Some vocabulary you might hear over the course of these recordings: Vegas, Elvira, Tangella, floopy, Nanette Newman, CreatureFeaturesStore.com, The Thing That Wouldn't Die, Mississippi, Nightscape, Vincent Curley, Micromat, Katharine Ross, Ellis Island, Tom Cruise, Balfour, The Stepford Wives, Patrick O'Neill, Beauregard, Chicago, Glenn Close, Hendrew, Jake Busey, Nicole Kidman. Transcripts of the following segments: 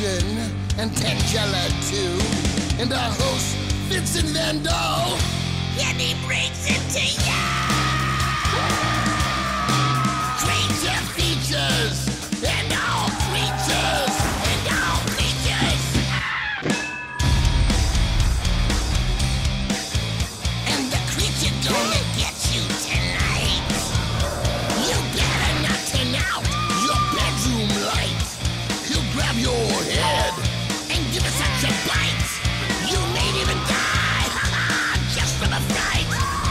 Livingston and Tangella too, and our host Vincent Van Dahl, and he brings it to you. Creature Features and all creatures and all creatures. And the creature gonna get you tonight. You better not turn out your bedroom light. He'll grab your head and give it such a bite. You may even die, just from a fright.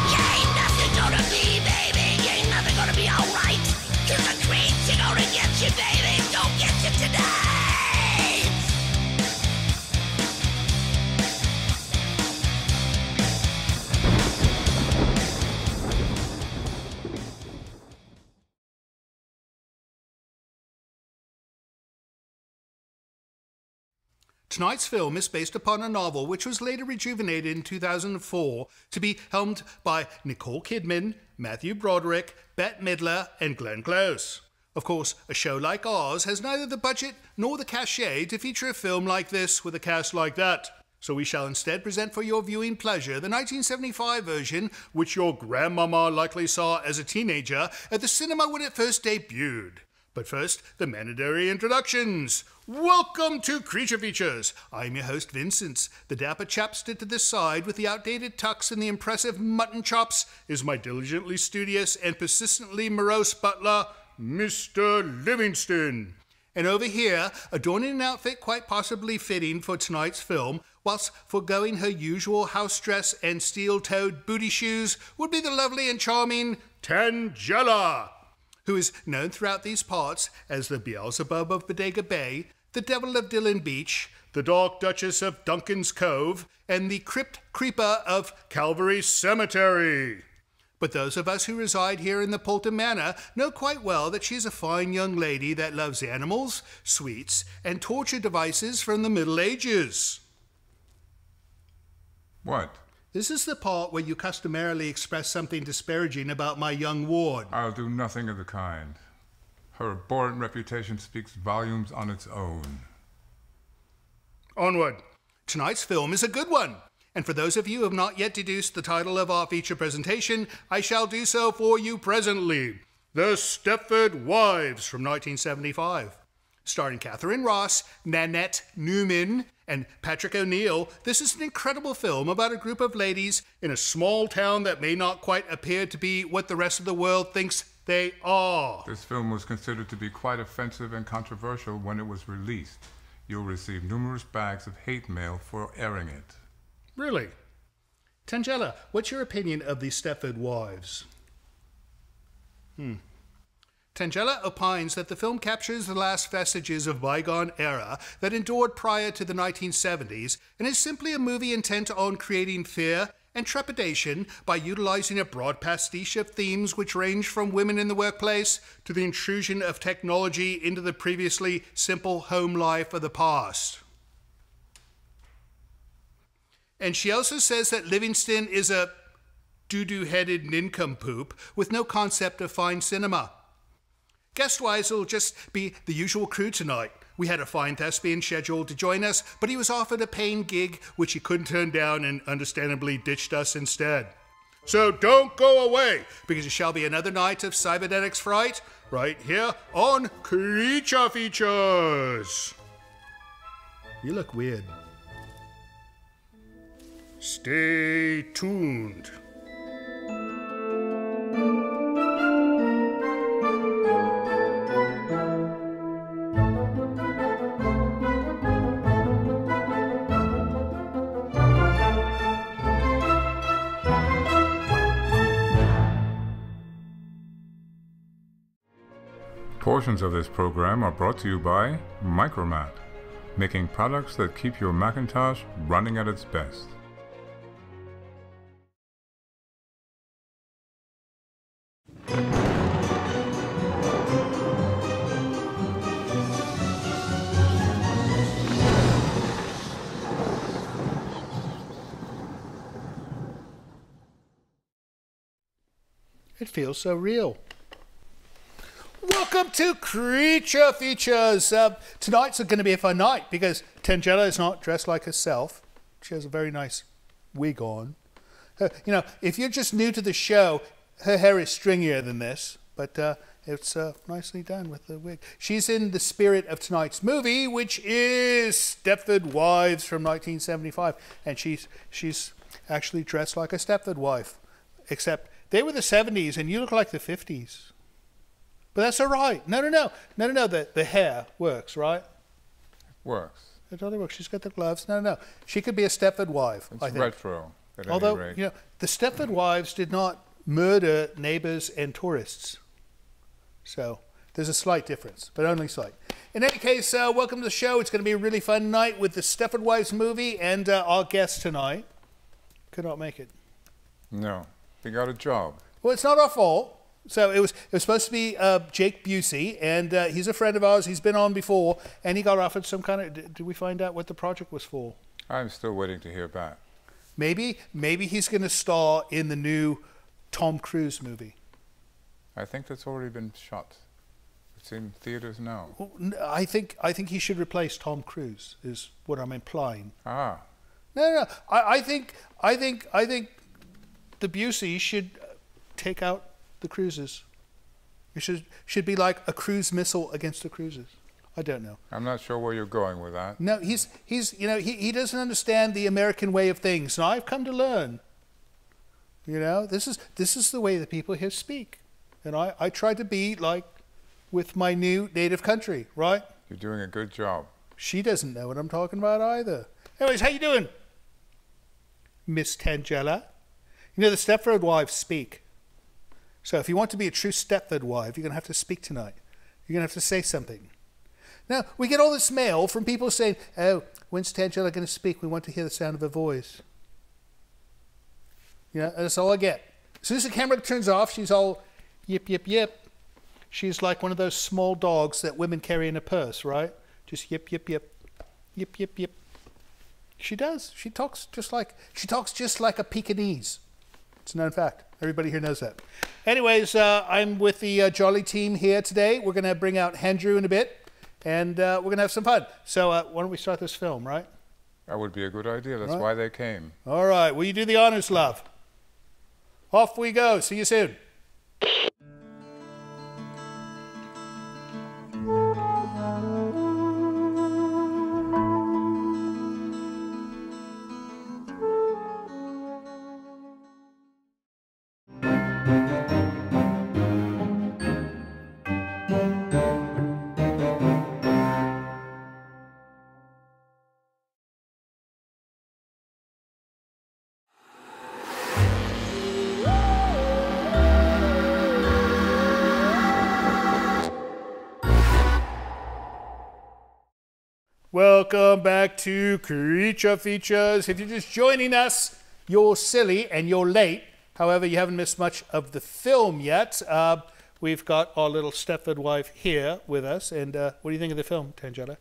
You ain't nothing gonna be, baby. You ain't nothing gonna be alright. Cause the creature gonna get you, baby. Don't get you tonight. Tonight's film is based upon a novel which was later rejuvenated in 2004 to be helmed by Nicole Kidman, Matthew Broderick, Bette Midler, and Glenn Close. Of course, a show like ours has neither the budget nor the cachet to feature a film like this with a cast like that. So we shall instead present for your viewing pleasure the 1975 version, which your grandmama likely saw as a teenager at the cinema when it first debuted. But first, the mandatory introductions. Welcome to Creature Features. I'm your host, Vincent. The dapper chap stood to this side with the outdated tux and the impressive mutton chops is my diligently studious and persistently morose butler, Mr. Livingston. And over here, adorning an outfit quite possibly fitting for tonight's film, whilst forgoing her usual house dress and steel-toed booty shoes, would be the lovely and charming Tangella, who is known throughout these parts as the Beelzebub of Bodega Bay, the Devil of Dillon Beach, the Dark Duchess of Duncan's Cove, and the Crypt Creeper of Calvary Cemetery. But those of us who reside here in the Poulter Manor know quite well that she's a fine young lady that loves animals, sweets, and torture devices from the Middle Ages. What? This is the part where you customarily express something disparaging about my young ward. I'll do nothing of the kind. Her abhorrent reputation speaks volumes on its own. Onward. Tonight's film is a good one. And for those of you who have not yet deduced the title of our feature presentation, I shall do so for you presently. The Stepford Wives from 1975. Starring Katharine Ross, Nanette Newman, and Patrick O'Neill, this is an incredible film about a group of ladies in a small town that may not quite appear to be what the rest of the world thinks they are. This film was considered to be quite offensive and controversial when it was released. You'll receive numerous bags of hate mail for airing it. Really? Tangella, what's your opinion of The Stepford Wives? Tangella opines that the film captures the last vestiges of bygone era that endured prior to the 1970s and is simply a movie intent on creating fear and trepidation by utilizing a broad pastiche of themes which range from women in the workplace to the intrusion of technology into the previously simple home life of the past. And she also says that Livingston is a doo-doo-headed nincompoop with no concept of fine cinema. Guest-wise, it'll just be the usual crew tonight. We had a fine thespian scheduled to join us, but he was offered a paying gig, which he couldn't turn down and understandably ditched us instead. So don't go away, because it shall be another night of cybernetics fright right here on Creature Features. You look weird. Stay tuned. Portions of this program are brought to you by Micromat, making products that keep your Macintosh running at its best. It feels so real. Welcome to Creature Features. Tonight's going to be a fun night because Tangella is not dressed like herself. She has a very nice wig on. You know, if you're just new to the show, her hair is stringier than this, but it's nicely done with the wig. She's in the spirit of tonight's movie, which is Stepford Wives from 1975, and she's actually dressed like a Stepford wife, except they were the 70s, and you look like the 50s. But that's all right. No. The hair works, right? Works. It totally works. She's got the gloves. No. She could be a Stepford wife. It's retro. Although, you know, the Stepford wives did not murder neighbors and tourists. So there's a slight difference, but only slight. In any case, welcome to the show. It's going to be a really fun night with the Stepford Wives movie, and our guest tonight could not make it. No, they got a job. Well, it's not our fault. So it was supposed to be Jake Busey, and he's a friend of ours. He's been on before, and he got offered some kind of... Did we find out what the project was for? I'm still waiting to hear back. Maybe he's going to star in the new Tom Cruise movie. I think that's already been shot. It's in theaters now. Well, I think he should replace Tom Cruise, is what I'm implying. Ah. No. I think the Busey should take out the Cruises. It should be like a cruise missile against the Cruises. I don't know. I'm not sure where you're going with that. No, he's you know, he doesn't understand the American way of things, and I've come to learn. You know, this is the way the people here speak, and I try to be like with my new native country, right? You're doing a good job. She doesn't know what I'm talking about either. Anyways, how you doing, Miss Tangella? You know, the Stepford wives speak. So if you want to be a true Stepford wife, you're going to have to speak tonight. You're going to have to say something. Now, we get all this mail from people saying, oh, when's Tangella going to speak? We want to hear the sound of her voice. You know, that's all I get. As soon as the camera turns off, she's all yip, yip, yip. She's like one of those small dogs that women carry in a purse, right? Just yip, yip, yip. Yip, yip, yip. She does. She talks just like a Pekingese. It's a known fact. Everybody here knows that. Anyways, I'm with the Jolly team here today. We're going to bring out Hendrew in a bit, and we're going to have some fun. So why don't we start this film, right? That would be a good idea. That's why they came. All right. Will you do the honors, love? Off we go. See you soon. Welcome back to Creature Features. If you're just joining us, you're silly and you're late. However, you haven't missed much of the film yet. We've got our little Stepford wife here with us. And what do you think of the film, Tangella?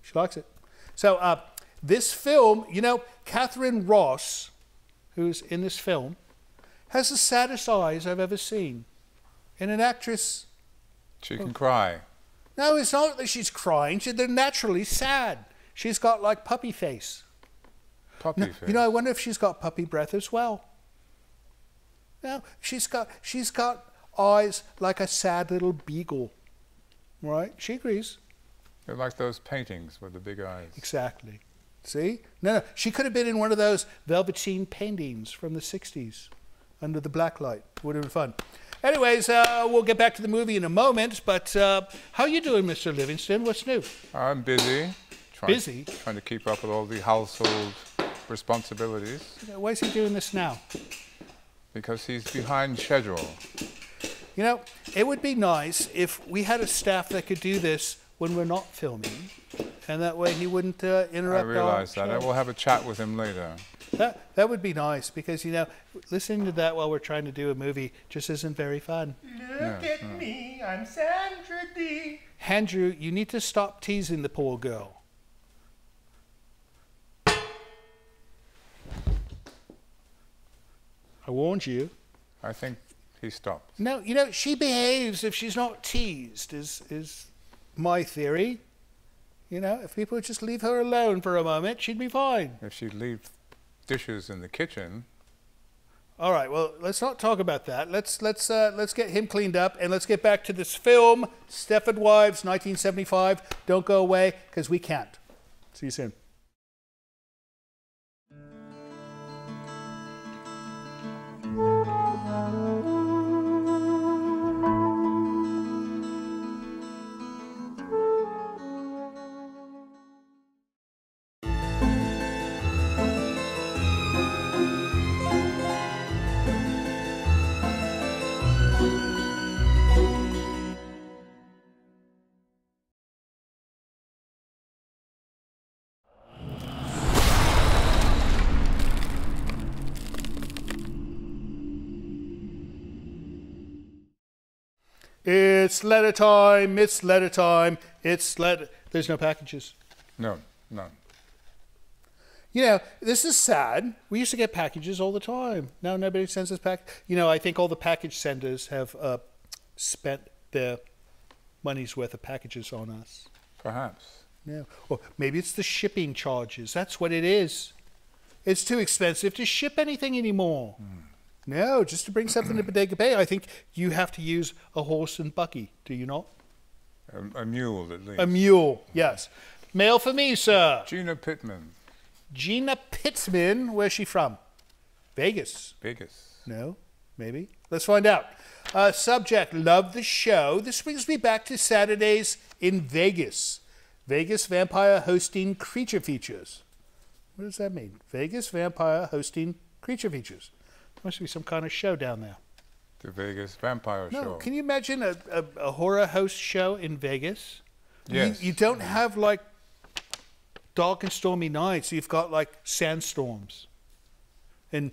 She likes it. So this film, you know, Katharine Ross, who's in this film, has the saddest eyes I've ever seen. And an actress... She can cry. No, it's not that she's crying. They're naturally sad. She's got like puppy face. Puppy face. You know, I wonder if she's got puppy breath as well. No, she's got eyes like a sad little beagle, right? She agrees. They're like those paintings with the big eyes. Exactly. See? No, she could have been in one of those velveteen paintings from the 60s under the blacklight. Would have been fun. Anyways, we'll get back to the movie in a moment, but how are you doing, Mr. Livingston? What's new? I'm busy. Trying to keep up with all the household responsibilities. Why is he doing this now? Because he's behind schedule. You know, it would be nice if we had a staff that could do this when we're not filming, and that way he wouldn't interrupt. I realize that. I will have a chat with him later. That would be nice, because, you know, listening to that while we're trying to do a movie just isn't very fun. Look at me, I'm Sandra Dee. Hendrew, you need to stop teasing the poor girl. I warned you. I think he stops. No, you know, she behaves if she's not teased, is my theory. You know, if people would just leave her alone for a moment, she'd be fine. If she'd leave dishes in the kitchen. All right, well, let's not talk about that. Let's get him cleaned up, and let's get back to this film, Stepford Wives, 1975. Don't go away, because we can't. See you soon. It's letter time, it's letter time, it's letter... There's no packages. No, none. You know, this is sad. We used to get packages all the time. Now nobody sends us packages. You know, I think all the package senders have spent their money's worth of packages on us. Perhaps. Yeah. Or maybe it's the shipping charges. That's what it is. It's too expensive to ship anything anymore. Mm. No, just to bring something to Bodega Bay, I think you have to use a horse and buggy, do you not? A mule, at least. A mule, yes. Mail for me, sir. Gina Pittman. Gina Pittman, where's she from? Vegas. Vegas. No, maybe. Let's find out. Subject, love the show. This brings me back to Saturdays in Vegas. Vegas vampire hosting Creature Features. What does that mean? Vegas vampire hosting Creature Features. Must be some kind of show down there. The Vegas vampire show. No, can you imagine a horror host show in Vegas? Yes. You don't have, like, dark and stormy nights. You've got, like, sandstorms and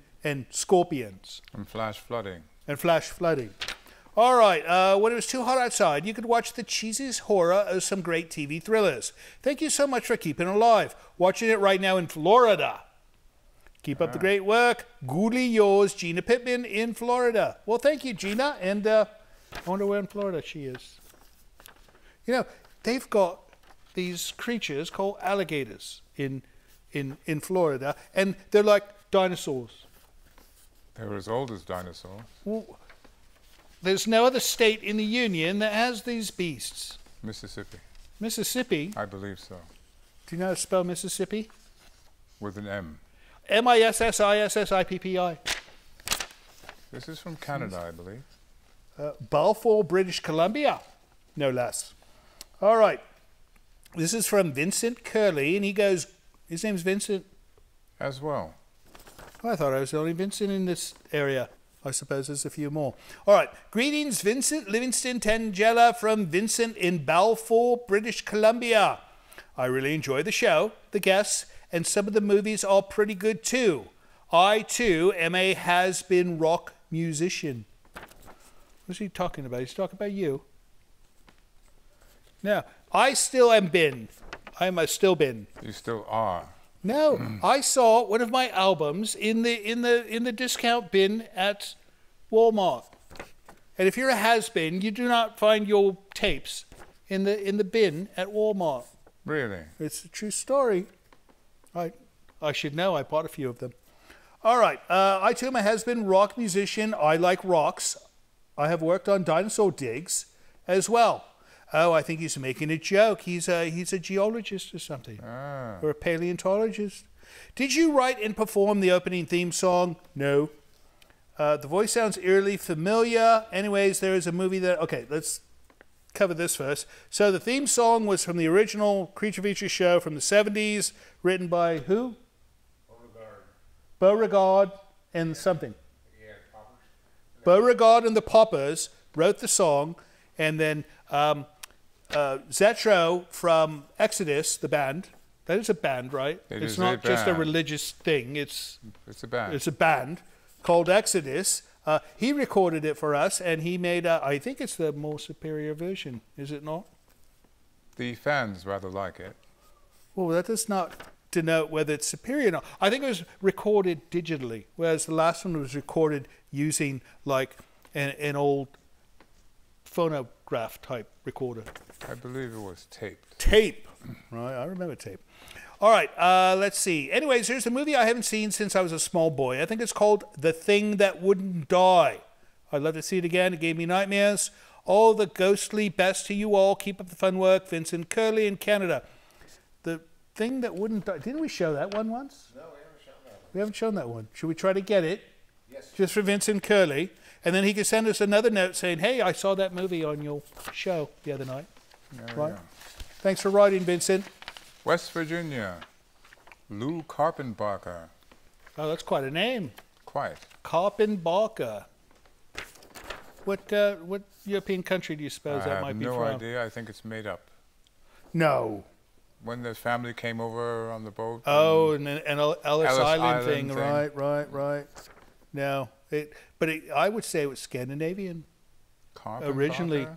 scorpions. And flash flooding. And flash flooding. All right. When it was too hot outside, you could watch the cheesiest horror of some great TV thrillers. Thank you so much for keeping it alive. Watching it right now in Florida. Keep up the great work. Goodly yours, Gina Pittman in Florida. Well, thank you, Gina. And I wonder where in Florida she is. You know, they've got these creatures called alligators in Florida, and they're like dinosaurs. They're as old as dinosaurs. Well, there's no other state in the Union that has these beasts. Mississippi. Mississippi? I believe so. Do you know how to spell Mississippi? With an M. M-I-S-S-I-S-S-I-P-P-I. This is from Canada, I believe. Balfour, British Columbia, no less. All right. This is from Vincent Curley, and he goes, his name's Vincent? As well. I thought I was the only Vincent in this area. I suppose there's a few more. All right. Greetings, Vincent, Livingston, Tangella, from Vincent in Balfour, British Columbia. I really enjoy the show, the guests, and some of the movies are pretty good, too. I, too, am a has-been rock musician. What's he talking about? He's talking about you. Now, I still am been. I am a still been. You still are. No, I saw one of my albums in the discount bin at Walmart. And if you're a has-been, you do not find your tapes in the bin at Walmart. Really? It's a true story. I should know. I bought a few of them. All right. I, too, am a has-been rock musician. I like rocks. I have worked on dinosaur digs as well. Oh, I think he's making a joke. He's a geologist or something. Ah. Or a paleontologist. Did you write and perform the opening theme song? No. The voice sounds eerily familiar. Anyways, there is a movie that... Okay, let's... cover this first. So the theme song was from the original Creature Features show from the 70s, written by who? Beauregard. Beauregard and something. Yeah, Poppers. Beauregard and the Poppers wrote the song, and then Zetro from Exodus, the band. That is a band, right? It's not just a religious thing. It's a band. It's a band called Exodus. He recorded it for us, and he made, I think it's the more superior version, is it not? The fans rather like it. Well, that does not denote whether it's superior or not. I think it was recorded digitally, whereas the last one was recorded using, like, an old phonograph type recorder. I believe it was taped. Tape, right? I remember tape. All right, let's see. Anyways, here's a movie I haven't seen since I was a small boy. I think it's called The Thing That Wouldn't Die. I'd love to see it again. It gave me nightmares. All the ghostly best to you all. Keep up the fun work. Vincent Curley in Canada. The Thing That Wouldn't Die. Didn't we show that one once? No, we haven't shown that one. We haven't shown that one. Should we try to get it? Yes. Just for Vincent Curley. And then he could send us another note saying, hey, I saw that movie on your show the other night. Right? Thanks for writing, Vincent. West Virginia, Lou Carpenbacher. Oh, that's quite a name. Quite. Carpenbacher. What European country do you suppose that might be from? I have no idea. I think it's made up. No. When the family came over on the boat. Oh, and Ellis Island thing. Right. No, I would say it was Scandinavian. Carpenbacher? Originally.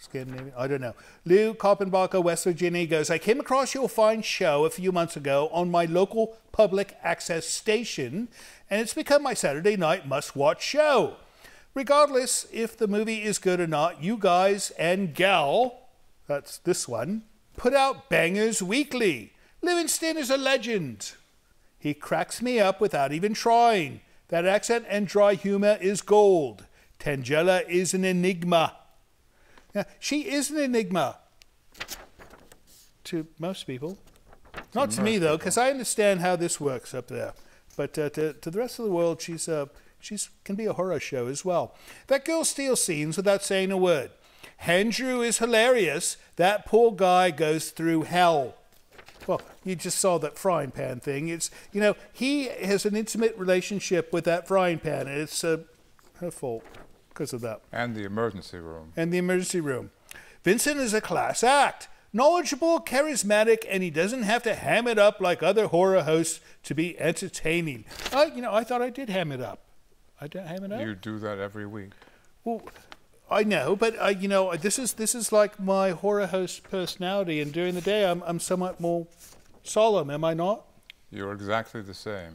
Scandinavian, I don't know. Lou Carpenbacher, West Virginia, goes, I came across your fine show a few months ago on my local public access station, and it's become my Saturday night must-watch show. Regardless if the movie is good or not, you guys and gal, that's this one, put out bangers weekly. Livingston is a legend. He cracks me up without even trying. That accent and dry humor is gold. Tangella is an enigma. Now, she is an enigma to most people. Not to me, though, because I understand how this works up there. But to the rest of the world, she's can be a horror show as well. That girl steals scenes without saying a word. Hendrew is hilarious. That poor guy goes through hell. Well, you just saw that frying pan thing. It's, you know, he has an intimate relationship with that frying pan, and it's her fault. Of that. And the emergency room. And the emergency room. Vincent is a class act. Knowledgeable, charismatic, and he doesn't have to ham it up like other horror hosts to be entertaining. I thought I did ham it up. I don't ham it up. You do that every week. Well, I know, but this is like my horror host personality, and during the day I'm somewhat more solemn, am I not? You're exactly the same.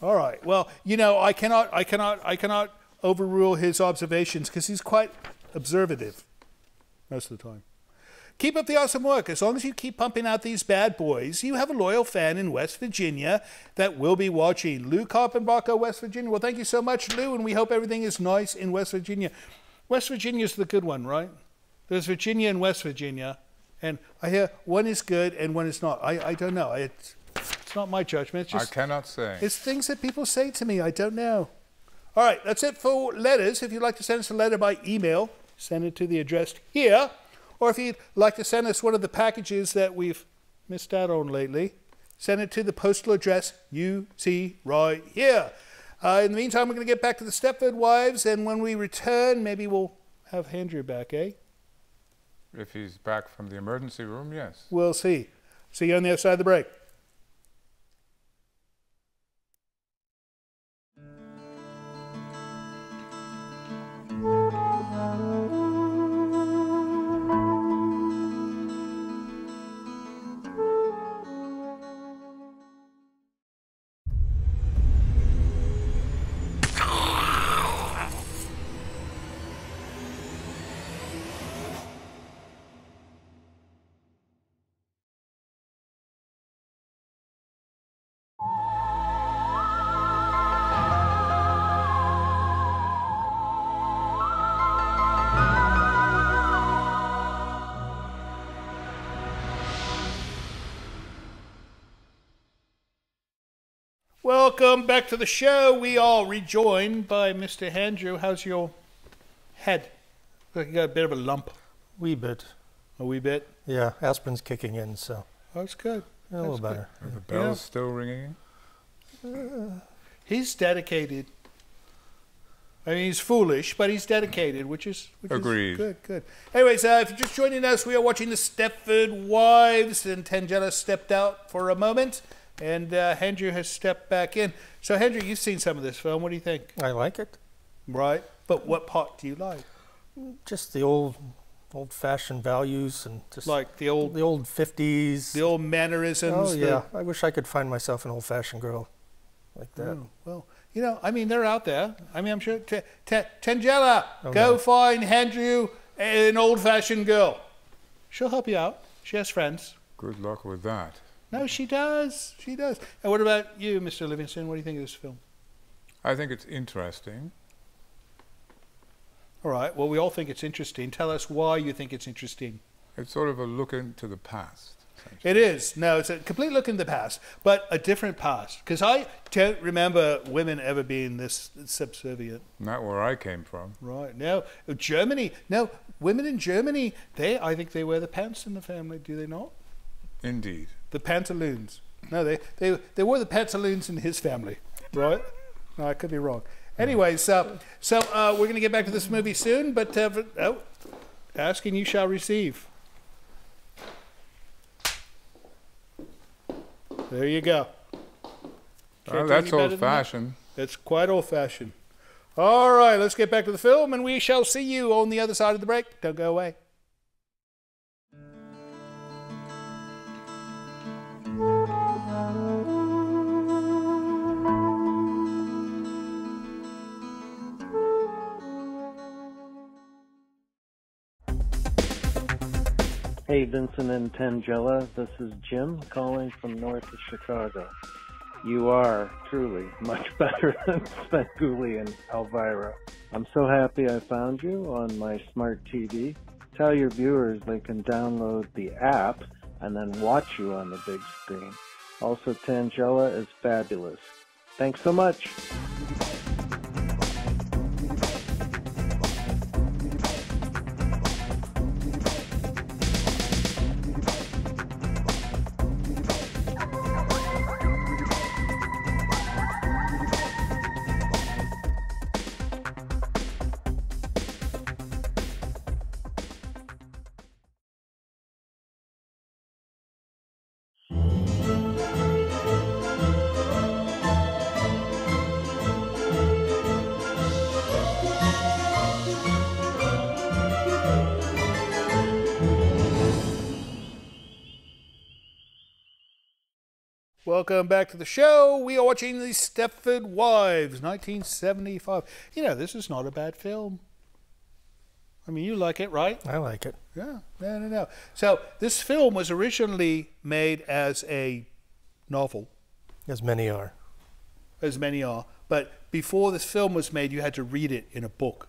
All right. Well, I cannot overrule his observations because he's quite observative most of the time. Keep up the awesome work. As long as you keep pumping out these bad boys, you have a loyal fan in West Virginia that will be watching. Lou Carpenbacher, West Virginia. Well, thank you so much, Lou, and we hope everything is nice in West Virginia. West Virginia's the good one, right? There's Virginia and West Virginia, and I hear one is good and one is not. I don't know. It's not my judgment. It's just, I cannot say. It's things that people say to me. I don't know. All right, that's it for letters. If you'd like to send us a letter by email, send it to the address here. Or if you'd like to send us one of the packages that we've missed out on lately, send it to the postal address you see right here. In the meantime, we're going to get back to the Stepford Wives, and when we return, maybe we'll have Hendrew back, eh? If he's back from the emergency room, yes. We'll see. See you on the other side of the break. Welcome back to the show. We are rejoined by Mr. Hendrew. How's your head? Look, you got a bit of a lump. Wee bit. A wee bit? Yeah, aspirin's kicking in, so. That's good. A little better. Are the bell's still ringing? He's dedicated. I mean, he's foolish, but he's dedicated, which is good, good. Anyways, if you're just joining us, we are watching The Stepford Wives, and Tangella stepped out for a moment. And Hendrew has stepped back in. So, Hendrew, you've seen some of this film. What do you think? I like it. Right. But what part do you like? Just the old-fashioned values and just... Like the old 50s. The old mannerisms. Oh, yeah. I wish I could find myself an old-fashioned girl like that. Oh, well, You know, I mean, they're out there. I mean, I'm sure. Tangella, go find Hendrew an old-fashioned girl. She'll help you out. She has friends. Good luck with that. No, she does. She does. And what about you, Mr. Livingston? What do you think of this film? I think it's interesting. All right. Well, we all think it's interesting. Tell us why you think it's interesting. It's sort of a look into the past. It is. No, it's a complete look in the past, but a different past. Because I don't remember women ever being this subservient. Not where I came from. Right. No, Germany. No, women in Germany, I think they wear the pants in the family, do they not? Indeed. The pantaloons. No, they wore the pantaloons in his family, right? No, I could be wrong. Anyways, we're going to get back to this movie soon, but ask and you shall receive. There you go. Oh, that's old-fashioned. It's quite old-fashioned. All right, let's get back to the film, and we shall see you on the other side of the break. Don't go away. Hey, Vincent and Tangella, this is Jim calling from north of Chicago. You are truly much better than Spenguli and Elvira. I'm so happy I found you on my smart TV. Tell your viewers they can download the app and then watch you on the big screen. Also, Tangella is fabulous. Thanks so much. Welcome back to the show. We are watching The Stepford Wives, 1975. You know, this is not a bad film. I mean, you like it, right? I like it. Yeah, no. So this film was originally made as a novel. As many are. As many are. But before this film was made, you had to read it in a book.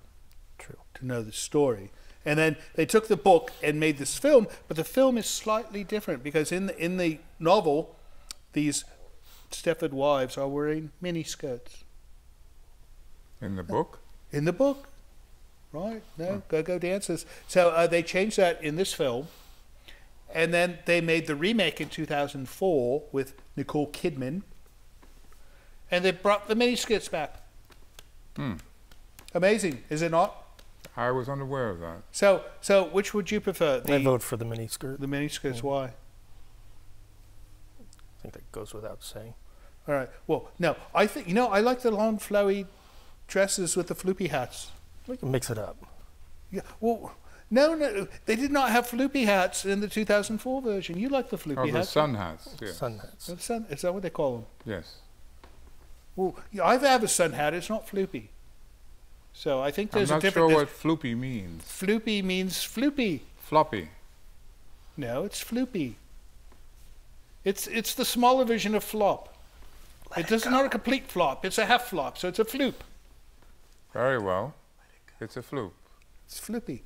True. To know the story. And then they took the book and made this film, but the film is slightly different because in the novel, these Stepford wives are wearing mini skirts. In the book? In the book, right? No, go-go dancers. So they changed that in this film, and then they made the remake in 2004 with Nicole Kidman, and they brought the mini skirts back. Hmm. Amazing, is it not? I was unaware of that. So which would you prefer? I vote for the mini skirt. The mini skirts, why? I think that goes without saying. All right. Well, no, I think, you know, I like the long, flowy dresses with the floopy hats. We can mix it up. Yeah. Well, no, they did not have floopy hats in the 2004 version. You like the floopy hats? Oh, the sun hats. Yeah. Sun hats. The sun, is that what they call them? Yes. Well, I have a sun hat. It's not floopy. So I think there's a difference. I'm not sure what floopy means. Floopy means floopy. Floppy. No, it's floopy. It's the smaller version of flop. It's not a complete flop. It's a half flop, so it's a floop. Very well. It's a floop. It's floopy.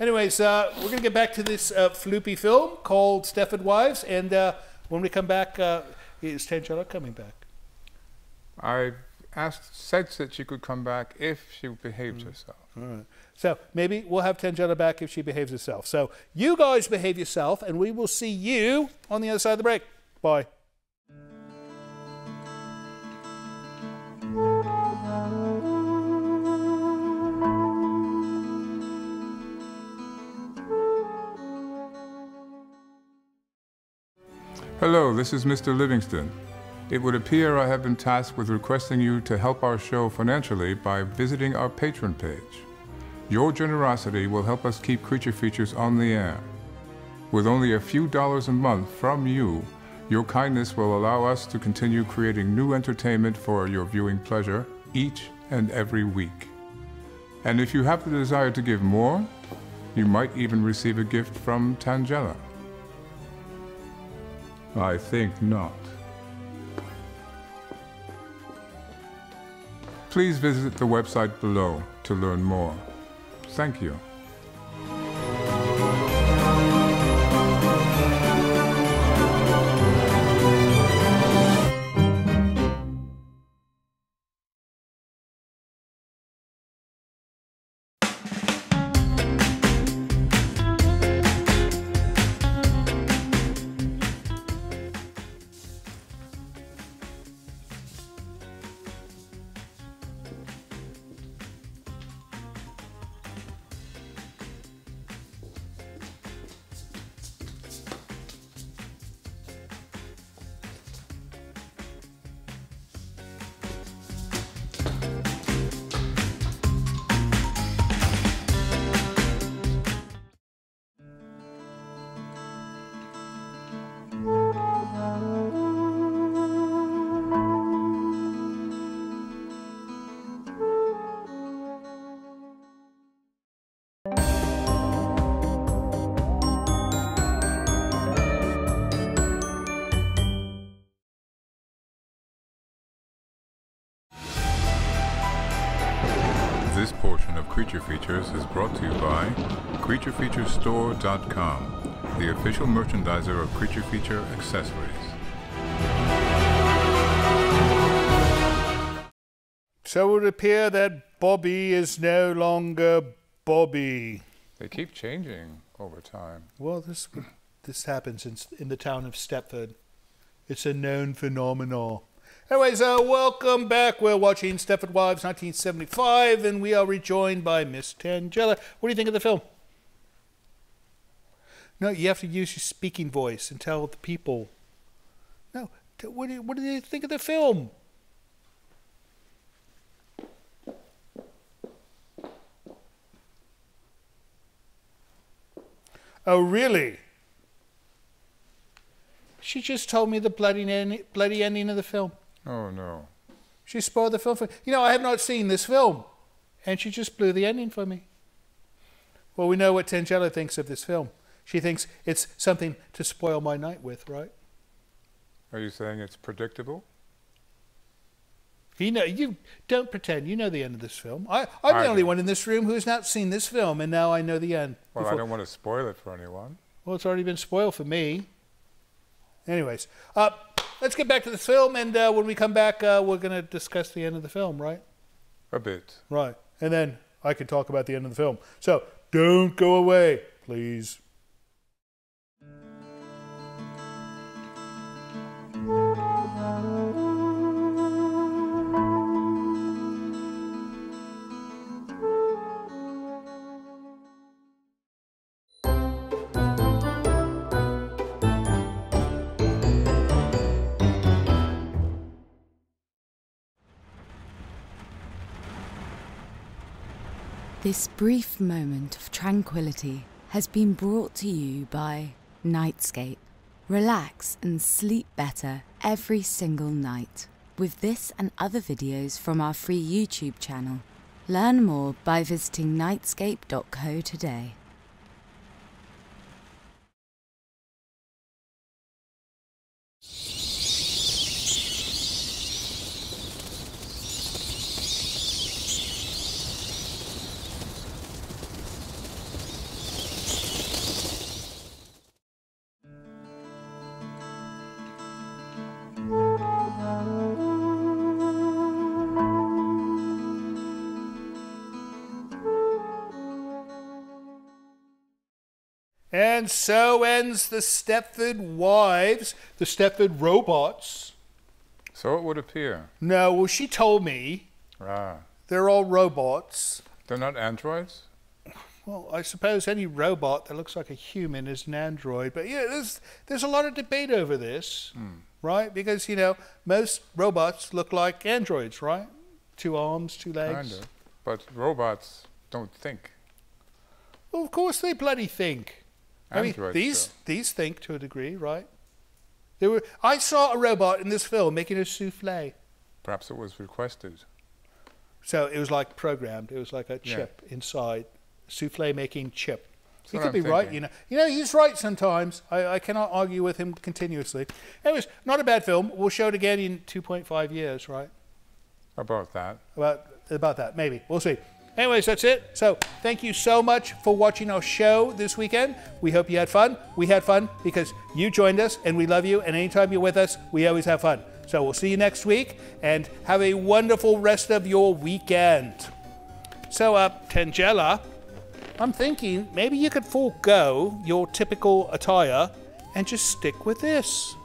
Anyways, we're going to get back to this floopy film called Stepford Wives, and when we come back, is Tangella coming back? I said that she could come back if she behaved herself. All right. So maybe we'll have Tangella back if she behaves herself. So you guys behave yourself, and we will see you on the other side of the break. Bye. Hello, this is Mr. Livingston. It would appear I have been tasked with requesting you to help our show financially by visiting our Patreon page. Your generosity will help us keep Creature Features on the air. With only a few dollars a month from you, Your kindness will allow us to continue creating new entertainment for your viewing pleasure each and every week. And if you have the desire to give more, you might even receive a gift from Tangella. I think not. Please visit the website below to learn more. Thank you. Creature Features is brought to you by CreatureFeaturesStore.com, the official merchandiser of Creature Feature accessories. So it would appear that Bobby is no longer Bobby. They keep changing over time. Well, this happens in the town of Stepford. It's a known phenomenon. Anyways, welcome back. We're watching Stepford Wives 1975, and we are rejoined by Miss Tangella. What do you think of the film? No, you have to use your speaking voice and tell the people. No, what do you think of the film? Oh, really? She just told me the bloody ending of the film. Oh, no. She spoiled the film for me. You know, I have not seen this film. And she just blew the ending for me. Well, we know what Tangella thinks of this film. She thinks it's something to spoil my night with, right? Are you saying it's predictable? You don't pretend. You know the end of this film. I'm the only one in this room who has not seen this film, and now I know the end. Well, I don't want to spoil it for anyone. Well, it's already been spoiled for me. Anyways, let's get back to the film, and when we come back, we're going to discuss the end of the film, right? A bit. Right. And then I can talk about the end of the film. So don't go away, please. This brief moment of tranquility has been brought to you by Nightscape. Relax and sleep better every single night with this and other videos from our free YouTube channel. Learn more by visiting nightscape.co today. And so ends The Stepford Wives, The Stepford Robots. So it would appear. No, well, she told me. Ah. They're all robots. They're not androids? Well, I suppose any robot that looks like a human is an android. But, yeah, there's a lot of debate over this, right? Because, you know, most robots look like androids, right? Two arms, two legs. Kind of. But robots don't think. Well, of course they bloody think. I mean, these think to a degree, right? There were, I saw a robot in this film making a souffle. Perhaps it was requested. So it was like programmed. It was like a chip inside. Souffle making chip. He could be right, you know. You know, he's right sometimes. I cannot argue with him continuously. Anyways, not a bad film. We'll show it again in 2.5 years, right? About that. About that, maybe. We'll see. Anyways, that's it. So thank you so much for watching our show this weekend. We hope you had fun. We had fun because you joined us, and we love you. And anytime you're with us, we always have fun. So we'll see you next week, and have a wonderful rest of your weekend. So, Tangella, I'm thinking maybe you could forego your typical attire and just stick with this.